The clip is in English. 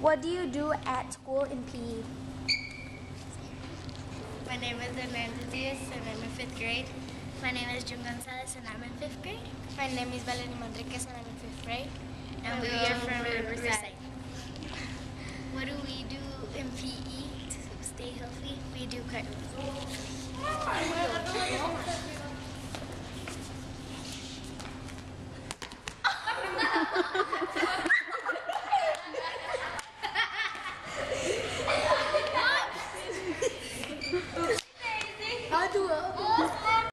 What do you do at school in PE? My name is Hernandez Diaz and I'm in 5th grade. My name is Jim Gonzalez and I'm in 5th grade. My name is Valerie Manriquez and I'm in 5th grade. And we are from Riverside. What do we do in PE to stay healthy? We do cardio.